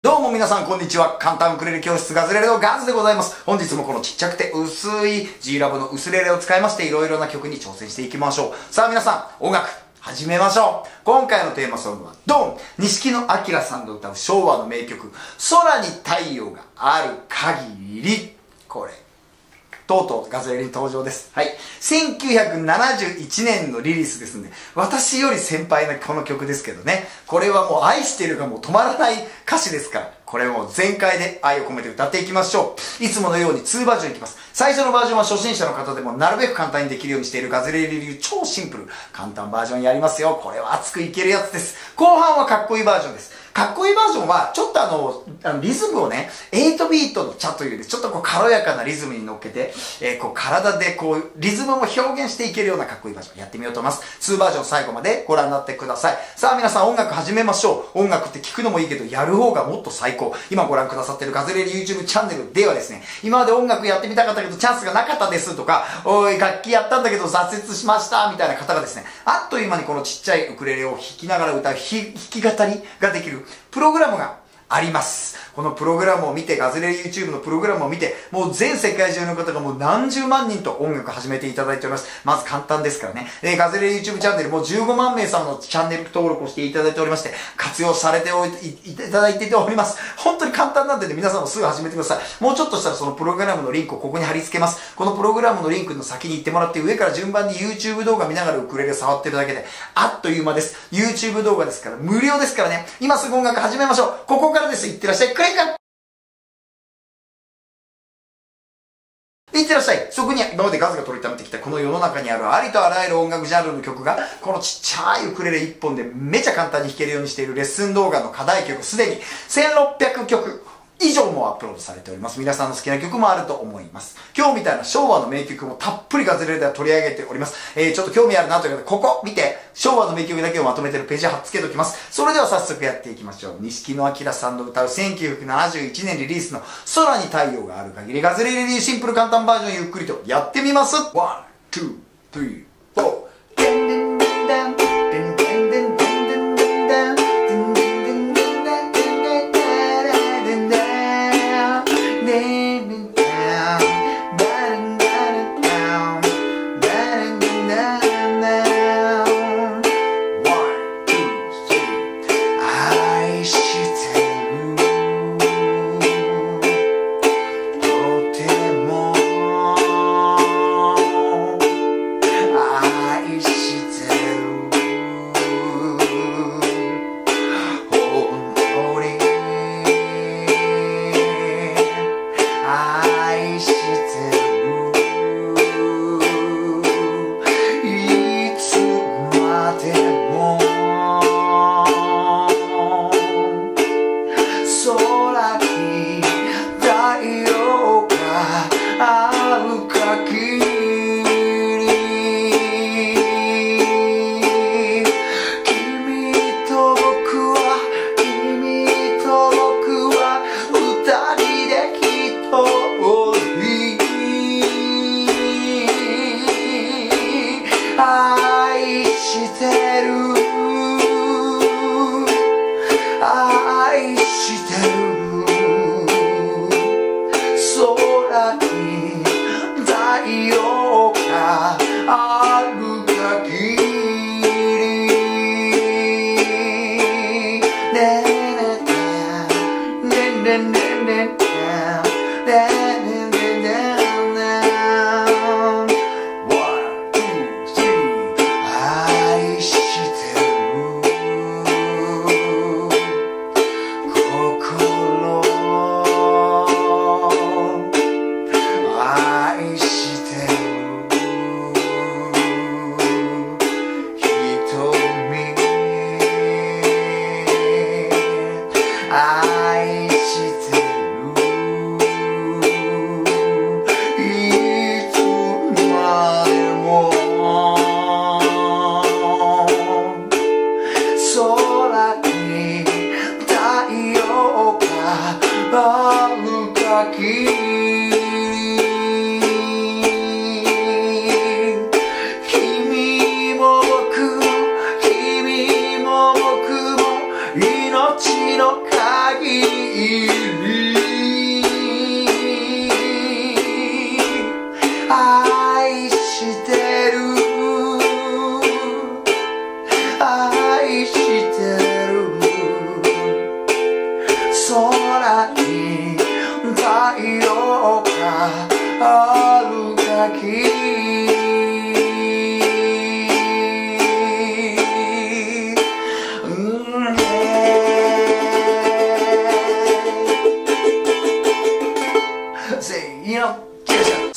どうも皆さんこんにちは。簡単ウクレレ教室ガズレレのガズでございます。本日もこのちっちゃくて薄い G ラボの薄レレを使いましていろいろな曲に挑戦していきましょう。さあ皆さん、音楽始めましょう。今回のテーマソングはドン！にしきのあきらさんの歌う昭和の名曲、空に太陽がある限り。これ。とうとうガズレレに登場です。はい。1971年のリリースですんで、私より先輩なこの曲ですけどね。これはもう愛してるがもう止まらない歌詞ですから、これも全開で愛を込めて歌っていきましょう。いつものように2バージョンいきます。最初のバージョンは初心者の方でもなるべく簡単にできるようにしているガズレレ流超シンプル。簡単バージョンやりますよ。これは熱くいけるやつです。後半はかっこいいバージョンです。かっこいいバージョンは、ちょっとリズムをね、8ビートのチャという、ちょっとこう軽やかなリズムに乗っけて、こう体でこう、リズムも表現していけるようなかっこいいバージョンやってみようと思います。2バージョン最後までご覧になってください。さあ皆さん音楽始めましょう。音楽って聞くのもいいけど、やる方がもっと最高。今ご覧くださってるガズレレ YouTube チャンネルではですね、今まで音楽やってみたかったけどチャンスがなかったですとか、おい、楽器やったんだけど挫折しましたみたいな方がですね、あっという間にこのちっちゃいウクレレを弾きながら歌う弾き語りができるプログラムがあります。このプログラムを見て、ガズレレ YouTube のプログラムを見て、もう全世界中の方がもう何十万人と音楽始めていただいております。まず簡単ですからね。ガズレレ YouTube チャンネルも15万名様のチャンネル登録をしていただいておりまして、活用されていただいております。本当に簡単なんでね、皆さんもすぐ始めてください。もうちょっとしたらそのプログラムのリンクをここに貼り付けます。このプログラムのリンクの先に行ってもらって、上から順番に YouTube 動画見ながらウクレレ触ってるだけで、あっという間です。YouTube 動画ですから、無料ですからね。今すぐ音楽始めましょう。ここからです。いってらっしゃい。いってらっしゃい。そこに今までガズが取りためてきたこの世の中にあるありとあらゆる音楽ジャンルの曲がこのちっちゃいウクレレ1本でめちゃ簡単に弾けるようにしているレッスン動画の課題曲、すでに1600曲以上もアップロードされております。皆さんの好きな曲もあると思います。今日みたいな昭和の名曲もたっぷりガズレレでは取り上げております。ちょっと興味あるなという方、ここ見て、昭和の名曲だけをまとめてるページ貼っ付けときます。それでは早速やっていきましょう。にしきのあきらさんの歌う1971年リリースの空に太陽がある限りガズレレ流シンプル簡単バージョンゆっくりとやってみます。1、2、3、4。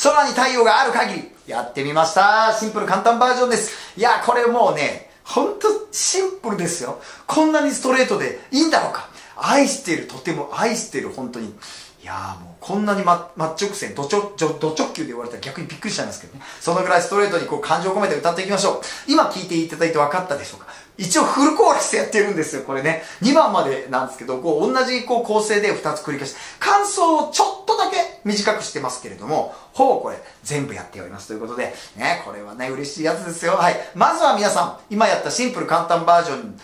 空に太陽がある限りやってみました。シンプル簡単バージョンです。いやこれもうねほんとシンプルですよ。こんなにストレートでいいんだろうか。愛してる、とても愛してる、本当に。いやもうこんなに真直線、ド直球で言われたら逆にびっくりしちゃいますけどね。そのぐらいストレートにこう感情を込めて歌っていきましょう。今聴いていただいて分かったでしょうか。一応フルコーラスでやってるんですよ、これね。2番までなんですけど、こう同じこう構成で2つ繰り返して、間奏をちょっとだけ短くしてますけれども、ほぼこれ全部やっておりますということで、ね、これはね、嬉しいやつですよ。はい。まずは皆さん、今やったシンプル簡単バージョン、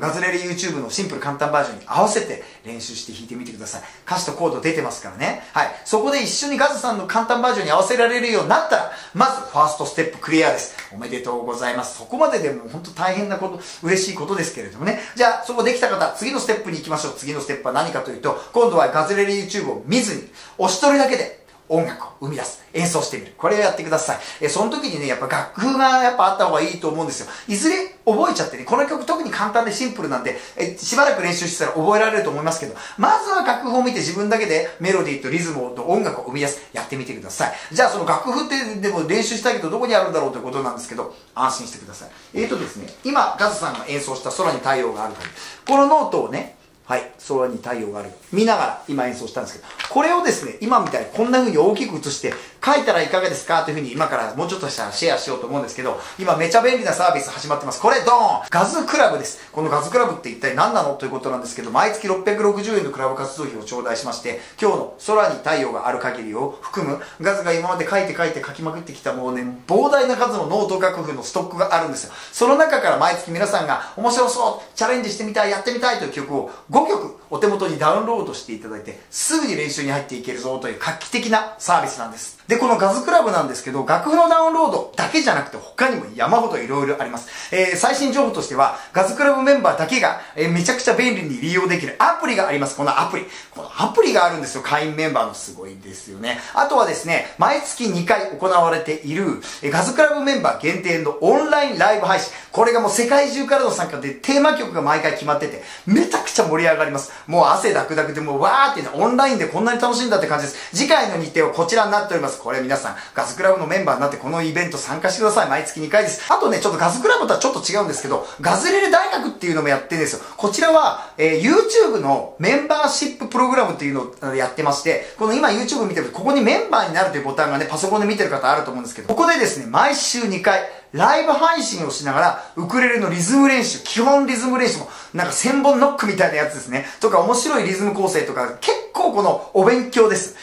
ガズレレ YouTube のシンプル簡単バージョンに合わせて練習して弾いてみてください。歌詞とコード出てますからね。はい。そこで一緒にガズさんの簡単バージョンに合わせられるようになったら、まずファーストステップクリアです。おめでとうございます。そこまででも本当大変なこと、嬉しいことですけれどもね。じゃあ、そこできた方、次のステップに行きましょう。次のステップは何かというと、今度はガズレレ YouTube を見ずに、押し取るだけで、音楽を生み出す。演奏してみる。これをやってください。その時にね、やっぱ楽譜がやっぱあった方がいいと思うんですよ。いずれ覚えちゃってね、この曲特に簡単でシンプルなんで、しばらく練習したら覚えられると思いますけど、まずは楽譜を見て自分だけでメロディーとリズムと音楽を生み出す。やってみてください。じゃあその楽譜ってでも練習したけどどこにあるんだろうということなんですけど、安心してください。ですね、今、ガズさんが演奏した空に太陽がある限り、このノートをね、はい。空に太陽がある。見ながら今演奏したんですけど、これをですね、今みたいにこんな風に大きく写して、書いたらいかがですかという風に今からもうちょっとしたらシェアしようと思うんですけど、今めちゃ便利なサービス始まってます。これドーン！ガズクラブです。このガズクラブって一体何なのということなんですけど、毎月660円のクラブ活動費を頂戴しまして、今日の空に太陽がある限りを含む、ガズが今まで書きまくってきたもうね、膨大な数のノート楽譜のストックがあるんですよ。その中から毎月皆さんが面白そう、チャレンジしてみたい、やってみたいという曲を、5曲お手元にダウンロードしていただいてすぐに練習に入っていけるぞという画期的なサービスなんです。で、このガズクラブなんですけど、楽譜のダウンロードだけじゃなくて他にも山ほどいろいろあります。最新情報としては、ガズクラブメンバーだけが、めちゃくちゃ便利に利用できるアプリがあります。このアプリ。このアプリがあるんですよ。会員メンバーのすごいですよね。あとはですね、毎月2回行われている、ガズクラブメンバー限定のオンラインライブ配信。これがもう世界中からの参加でテーマ曲が毎回決まってて、めちゃくちゃ盛り上がります。もう汗ダクダクでもうわーってね、オンラインでこんなに楽しいんだって感じです。次回の日程はこちらになっております。これ皆さん、ガズクラブのメンバーになってこのイベント参加してください。毎月2回です。あとね、ちょっとガズクラブとはちょっと違うんですけど、ガズレレ大学っていうのもやってるんですよ。こちらは、YouTube のメンバーシッププログラムっていうのをやってまして、この今 YouTube 見てると、ここにメンバーになるというボタンがね、パソコンで見てる方あると思うんですけど、ここでですね、毎週2回、ライブ配信をしながら、ウクレレのリズム練習、基本リズム練習も、なんか1000本ノックみたいなやつですね。とか、面白いリズム構成とか、結構このお勉強です。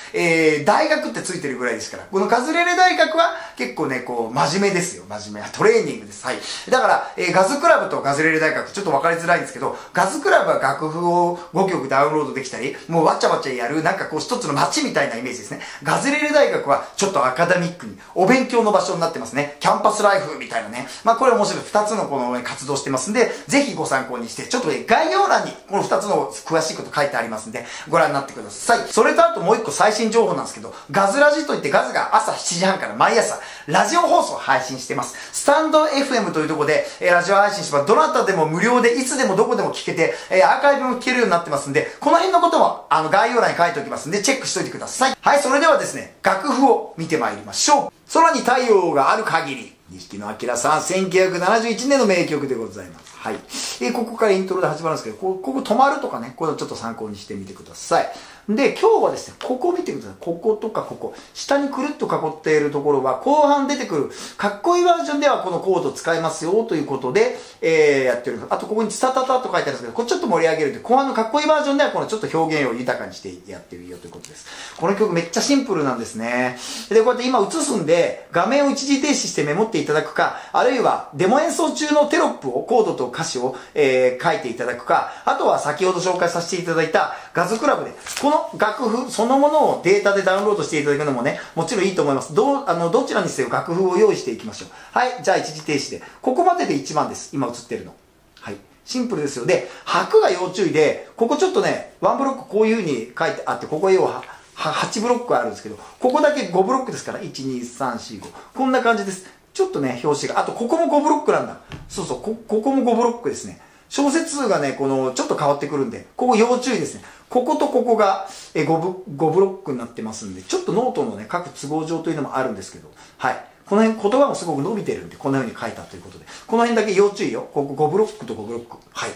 大学ってついてるぐらいですから。このガズレレ大学は結構ね、こう、真面目ですよ。真面目。トレーニングです。はい。だから、ガズクラブとガズレレ大学、ちょっと分かりづらいんですけど、ガズクラブは楽譜を5曲ダウンロードできたり、もうわちゃわちゃやる、なんかこう、一つの街みたいなイメージですね。ガズレレ大学はちょっとアカデミックに、お勉強の場所になってますね。キャンパスライフみたいなね。まあこれ面白い。2つのこの活動してますんで、ぜひご参考にして、ちょっと概要欄にこの2つの詳しいこと書いてありますんで、ご覧になってください。それとあともう1個最新情報なんですけど、ガズラジといってガズが朝7時半から毎朝、ラジオ放送を配信してます。スタンド FM というところで、ラジオ配信してます。どなたでも無料で、いつでもどこでも聞けて、アーカイブも聞けるようになってますんで、この辺のことも、概要欄に書いておきますんで、チェックしといてください。はい、それではですね、楽譜を見てまいりましょう。空に太陽がある限り、にしきのあきらさん、1971年の名曲でございます。はい。ここからイントロで始まるんですけど、ここ止まるとかね、これをちょっと参考にしてみてください。で、今日はですね、ここを見てください。こことかここ。下にくるっと囲っているところは、後半出てくる、かっこいいバージョンではこのコード使いますよ、ということで、やっております。あと、ここにツタタタと書いてあるんですけど、これちょっと盛り上げるんで、後半のかっこいいバージョンでは、このちょっと表現を豊かにしてやってるよということです。この曲めっちゃシンプルなんですね。で、こうやって今映すんで、画面を一時停止してメモっていただくか、あるいは、デモ演奏中のテロップをコードと歌詞を、書いていただくか、あとは先ほど紹介させていただいた画図クラブで、この楽譜そのものをデータでダウンロードしていただくのもね、もちろんいいと思います。どちらにせよ楽譜を用意していきましょう。はい、じゃあ一時停止で。ここまでで一番です。今映ってるの。はい。シンプルですよ。で、拍が要注意で、ここちょっとね、1ブロックこういう風に書いてあって、ここ要は、8ブロックあるんですけど、ここだけ5ブロックですから、1、2、3、4、5。こんな感じです。ちょっとね、表紙が。あと、ここも5ブロックなんだ。そうそう、ここも5ブロックですね。小節数がね、この、ちょっと変わってくるんで、ここ要注意ですね。こことここが5ブロックになってますんで、ちょっとノートのね、各都合上というのもあるんですけど、はい。この辺、言葉もすごく伸びてるんで、こんな風に書いたということで。この辺だけ要注意よ。ここ5ブロックと5ブロック。はい。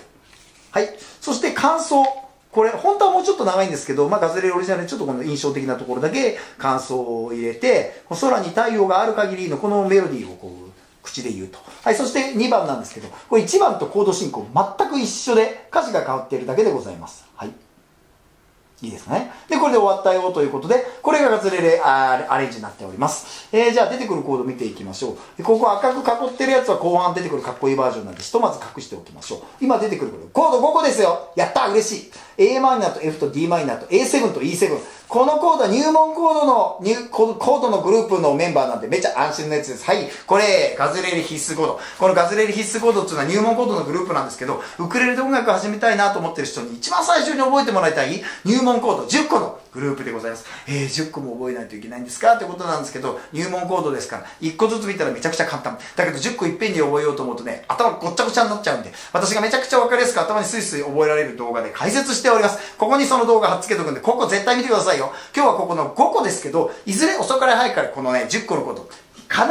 はい。そして、感想。これ、本当はもうちょっと長いんですけど、まあ、ガズレーオリジナルにちょっとこの印象的なところだけ感想を入れて、空に太陽がある限りのこのメロディーをこう、口で言うと。はい、そして2番なんですけど、これ1番とコード進行全く一緒で、歌詞が変わっているだけでございます。はい。いいですね。で、これで終わったよということで、これがガズレレアレンジになっております。じゃあ出てくるコード見ていきましょう。で、ここ赤く囲ってるやつは後半出てくるかっこいいバージョンなんで、ひとまず隠しておきましょう。今出てくるコード5個ですよ。やったー、嬉しい。Am と F と Dm と A7 と E7。このコードは入門コードの、グループのメンバーなんでめちゃ安心のやつです。はい。これ、ガズレレ必須コード。このガズレレ必須コードっていうのは入門コードのグループなんですけど、ウクレレで音楽始めたいなと思ってる人に一番最初に覚えてもらいたい入門コード10個のグループでございます。10個も覚えないといけないんですかってことなんですけど、入門コードですから、1個ずつ見たらめちゃくちゃ簡単。だけど10個いっぺんに覚えようと思うとね、頭ごっちゃごちゃになっちゃうんで、私がめちゃくちゃわかりやすく頭にスイスイ覚えられる動画で解説しております。ここにその動画貼っつけとくんで、ここ絶対見てくださいよ。今日はここの5個ですけど、いずれ遅かれ早かれこのね、10個のコード、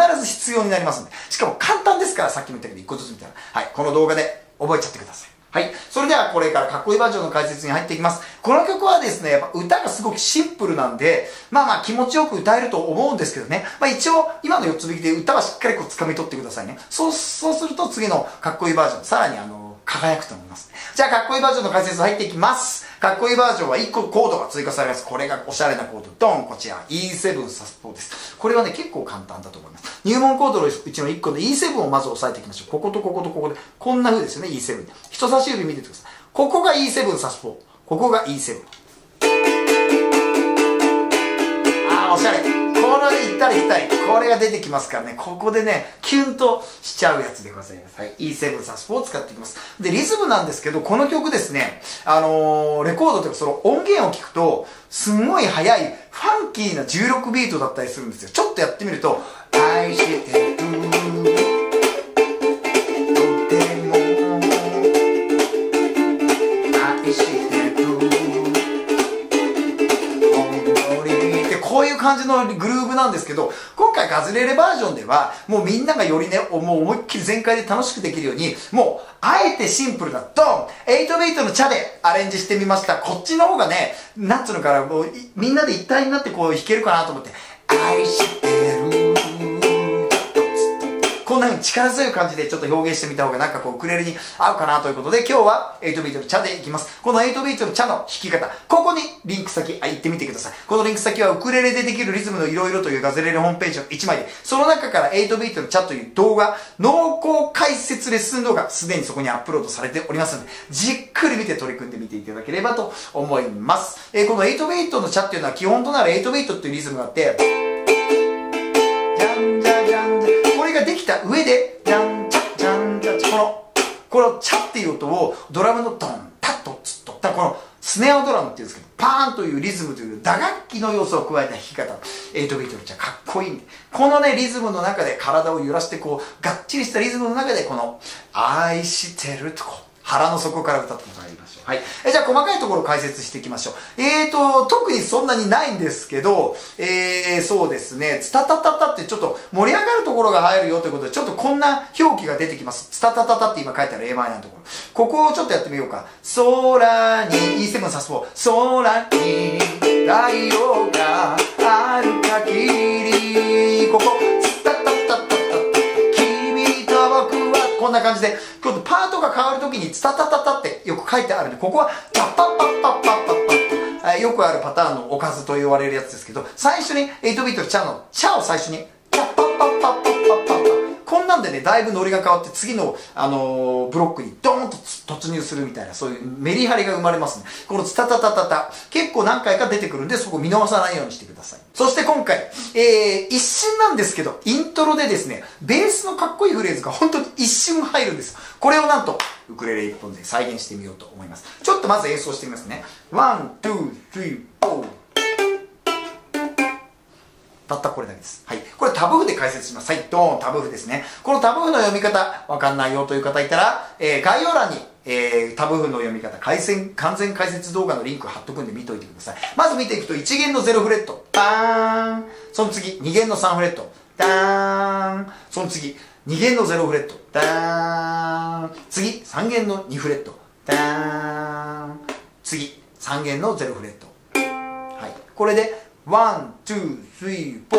必ず必要になりますんで。しかも簡単ですから、さっきも言ったけど1個ずつ見たら。はい、この動画で覚えちゃってください。はい。それではこれからかっこいいバージョンの解説に入っていきます。この曲はですね、やっぱ歌がすごくシンプルなんで、まあまあ気持ちよく歌えると思うんですけどね。まあ一応、今の4つ弾きで歌はしっかりこう掴み取ってくださいね。そうすると次のかっこいいバージョン、さらに輝くと思います。じゃあかっこいいバージョンの解説入っていきます。かっこいいバージョンは1個コードが追加されます。これがおしゃれなコード。ドン、こちら E7 サスポです。これはね、結構簡単だと思います。入門コードのうちの1個の E7 をまず押さえていきましょう。こことこことここで。こんな風ですよね、E7。人差し指見ててください。ここが E7 サスポ。ここが E7。おしゃれ。この行ったり来たり。これが出てきますからね。ここでね、キュンとしちゃうやつでございます。はい。E7 サスポを使っていきます。で、リズムなんですけど、この曲ですね、レコードというかその音源を聞くと、すんごい速い、ファンキーな16ビートだったりするんですよ。ちょっとやってみると、愛してる。感じのグルーヴなんですけど、今回ガズレレバージョンでは、もうみんながよりね、もう思いっきり全開で楽しくできるように、もう、あえてシンプルな、ドン !8 ビートのチャでアレンジしてみました。こっちの方がね、なんつうのかな、もう、みんなで一体になってこう弾けるかなと思って、愛してる。こんな風に力強い感じでちょっと表現してみた方がなんかこうウクレレに合うかなということで、今日は8ビートのチャでいきます。この8ビートのチャの弾き方、ここにリンク先行ってみてください。このリンク先はウクレレでできるリズムのいろいろというガズレレホームページの1枚で、その中から8ビートのチャという動画、濃厚解説レッスン動画、すでにそこにアップロードされておりますので、じっくり見て取り組んでみていただければと思います。この8ビートのチャっていうのは基本となる8ビートっていうリズムがあって、じゃんじゃじゃんじゃん。これができた上で、じゃんちゃじゃんじゃちゃ、このチャっていう音をドラムのドン、タッと、ツッと、このスネアドラムっていうんですけど、パーンというリズムという打楽器の要素を加えた弾き方、8ビートのチャかっこいいんで、このね、リズムの中で体を揺らして、こう、がっちりしたリズムの中で、この、愛してるとこう、腹の底から歌ってもらいましょう。はい。じゃあ、細かいところを解説していきましょう。特にそんなにないんですけど、そうですね、ツタタタタってちょっと盛り上がるところが入るよということで、ちょっとこんな表記が出てきます。ツタタタタって今書いてある Am のところ。ここをちょっとやってみようか。空に、E7 サスポ。空に太陽がある限り。ここ、ツタタタタタ。君と僕は、こんな感じで、今度パートが変わるときにツタタタタってよく書いてあるんで、ここはタッパッパッパッパッパッパッ、よくあるパターンのおかずと言われるやつですけど、最初に8ビートのチャを最初にタッパッパッパッパッパッパッ、こんなんでね、ね、だいぶノリが変わって次の、ブロックにドーンと突入するみたいな、そういうメリハリが生まれますね。このツタタタタタ、結構何回か出てくるんで、そこ見逃さないようにしてください。そして今回、一瞬なんですけど、イントロでですね、ベースのかっこいいフレーズが本当に一瞬入るんです。これをなんと、ウクレレ一本で再現してみようと思います。ちょっとまず演奏してみますね。ワン、ツー、スリー、フォー。たったこれだけです。はい。これタブ譜で解説します。はい。ドーン、タブ譜ですね。このタブ譜の読み方、わかんないよという方いたら、概要欄に、タブ譜の読み方、完全解説動画のリンク貼っとくんで見といてください。まず見ていくと、1弦の0フレット、バーン。その次、2弦の3フレット、ダーン。その次、2弦の0フレット、ダーン。次、3弦の2フレット、ダーン。次、3弦の0フレット。はい。これで、1、2、3、4。は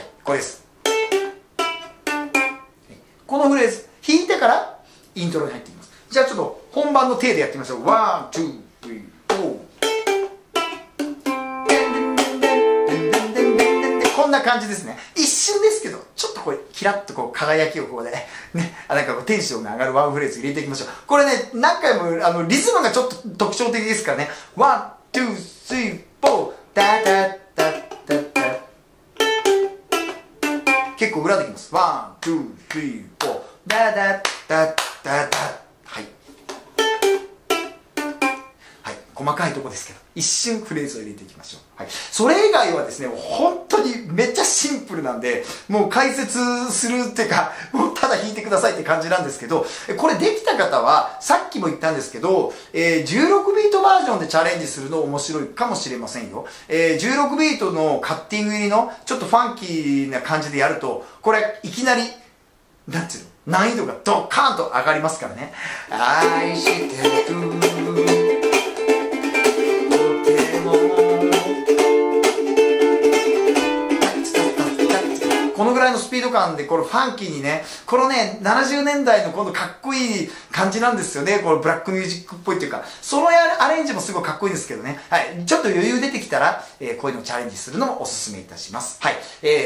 い、これです。このフレーズ、弾いてからイントロに入っていきます。じゃあちょっと本番の手でやってみましょう。1、2、3、4。こんな感じですね。一瞬ですけど、ちょっとこれ、キラッとこう輝きをこうで、ね、なんかこうテンションが上がるワンフレーズ入れていきましょう。これね、何回もリズムがちょっと特徴的ですからね。ワン、ツー、スリー、フォー、ダダダダダ。結構裏できます。ワン、ツー、スリー、フォー、ダダダダダ。はい。はい、細かいとこですけど。一瞬フレーズを入れていきましょう。はい。それ以外はですね、本当にめっちゃシンプルなんで、もう解説するってか、もうただ弾いてくださいって感じなんですけど、これできた方は、さっきも言ったんですけど、16ビートバージョンでチャレンジするの面白いかもしれませんよ。16ビートのカッティング入りの、ちょっとファンキーな感じでやると、これいきなり、なんていうの、難易度がドカーンと上がりますからね。愛してるスピード感でこれファンキーにね、このね、70年代の今度かっこいい感じなんですよね。このブラックミュージックっぽいというか、そのアレンジもすごいかっこいいですけどね。はい。ちょっと余裕出てきたら、こういうのをチャレンジするのもおすすめいたします。はい。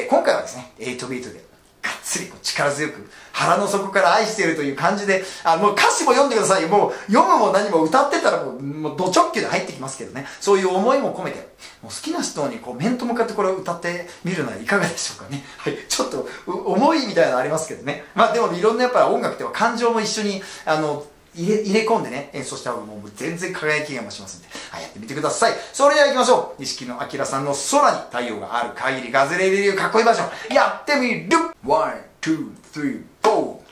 今回はですね、8ビートでがっつり力強く腹の底から愛しているという感じで、もう歌詞も読んでくださいよ。もう読むも何も歌ってたらもうド直球で入ってきますけどね。そういう思いも込めて、もう好きな人にこう面と向かってこれを歌ってみるのはいかがでしょうかね。はい。ちょっと重いみたいなのありますけどね。まあでもいろんなやっぱり音楽では感情も一緒に、入れ込んでね、演奏した方がもう全然輝きが増しますんで、はい、やってみてください。それでは行きましょう。にしきのあきらさんの空に太陽がある限りガズレレ流かっこいいバージョン、やってみる !1、2、3、4!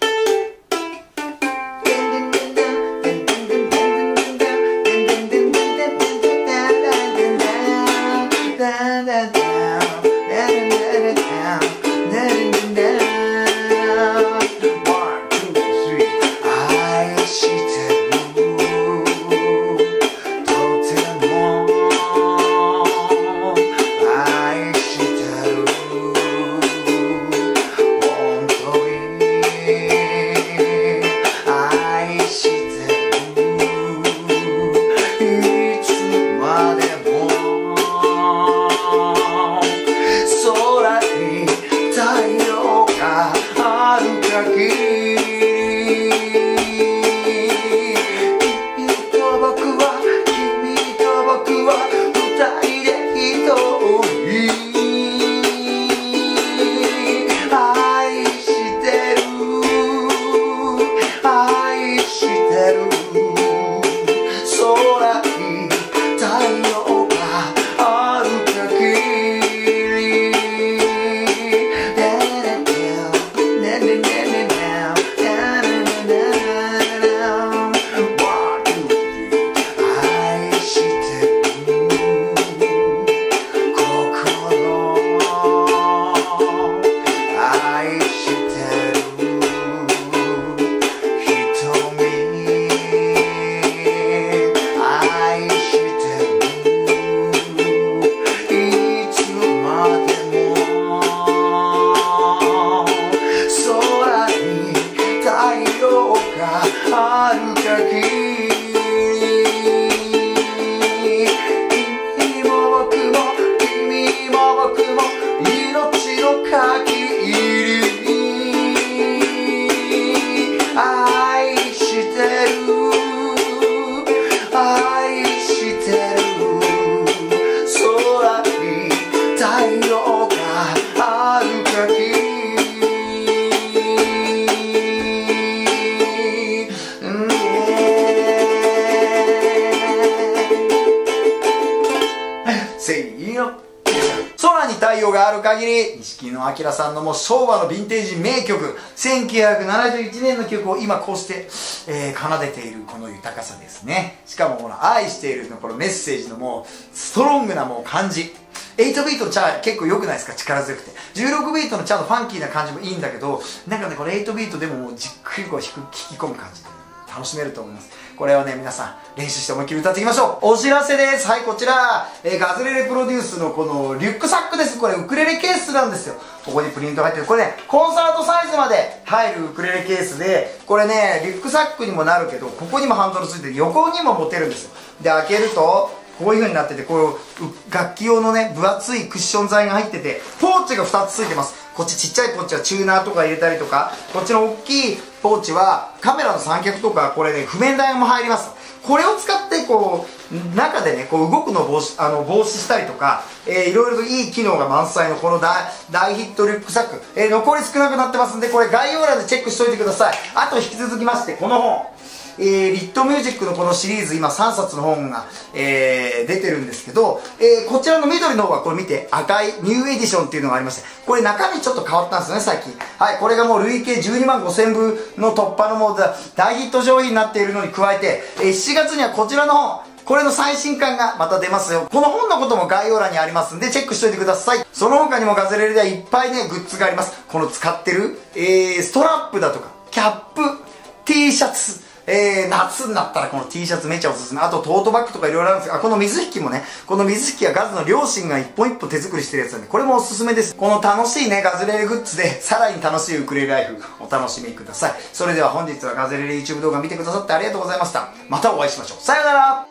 う限り、にしきのあきらさんのもう昭和のヴィンテージ名曲、1971年の曲を今こうして、奏でているこの豊かさですね。しかもこの愛しているのこのメッセージのもうストロングなもう感じ。8ビートのチャー結構良くないですか、力強くて。16ビートのチャーのファンキーな感じもいいんだけど、なんかね、これ8ビートでももうじっくりこう聞き込む感じで楽しめると思います。これをね、皆さん練習して思いっきり歌っていきましょう。お知らせです。はい、こちら、ガズレレプロデュースのこのリュックサックです。これウクレレケースなんですよ。ここにプリント入ってる。これね、コンサートサイズまで入るウクレレケースで、これね、リュックサックにもなるけど、ここにもハンドルついて横にも持てるんですよ。で、開けると、こういう風になってて、こう楽器用のね分厚いクッション材が入ってて、ポーチが2つついてます。こっちちっちゃいポーチはチューナーとか入れたりとか、こっちの大きいポーチはカメラの三脚とか、これね譜面台も入ります。これを使ってこう中でねこう動くのを防止したりとか、いろいろといい機能が満載のこの大ヒットリュックサック、残り少なくなってますんで、これ概要欄でチェックしといてください。あと引き続きまして、この本リットミュージックのこのシリーズ、今3冊の本が、出てるんですけど、こちらの緑の方はこれ見て、赤いニューエディションっていうのがありまして、これ中身ちょっと変わったんですよね、最近。はい、これがもう累計12万5000部の突破のもう大ヒット上位になっているのに加えて、7月にはこちらの本、これの最新刊がまた出ますよ。この本のことも概要欄にありますんで、チェックしといてください。その他にもガズレレではいっぱいねグッズがあります。この使ってる、ストラップだとかキャップ、 T シャツ、夏になったらこの T シャツめちゃおすすめ。あとトートバッグとかいろいろあるんですけど、この水引きもね、この水引きはガズの両親が一本一本手作りしてるやつなんで、これもおすすめです。この楽しいねガズレレグッズでさらに楽しいウクレレライフお楽しみください。それでは本日はガズレレ YouTube 動画見てくださってありがとうございました。またお会いしましょう。さよなら。